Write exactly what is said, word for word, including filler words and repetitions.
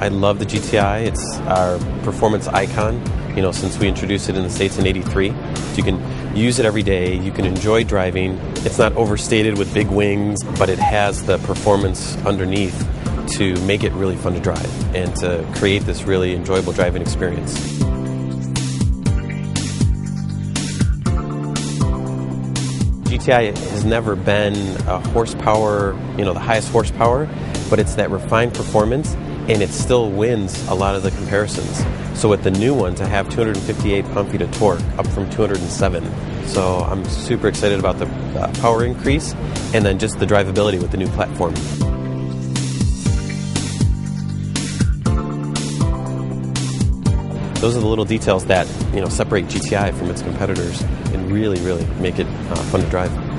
I love the G T I. It's our performance icon, you know, since we introduced it in the States in eighty-three. So you can use it every day. You can enjoy driving. It's not overstated with big wings, but it has the performance underneath to make it really fun to drive and to create this really enjoyable driving experience. G T I has never been a horsepower, you know, the highest horsepower, but it's that refined performance, and it still wins a lot of the comparisons. So with the new one, to have two hundred fifty-eight pound-feet of torque, up from two hundred seven. So I'm super excited about the uh, power increase, and then just the drivability with the new platform. Those are the little details that, you know, separate G T I from its competitors and really, really make it uh, fun to drive.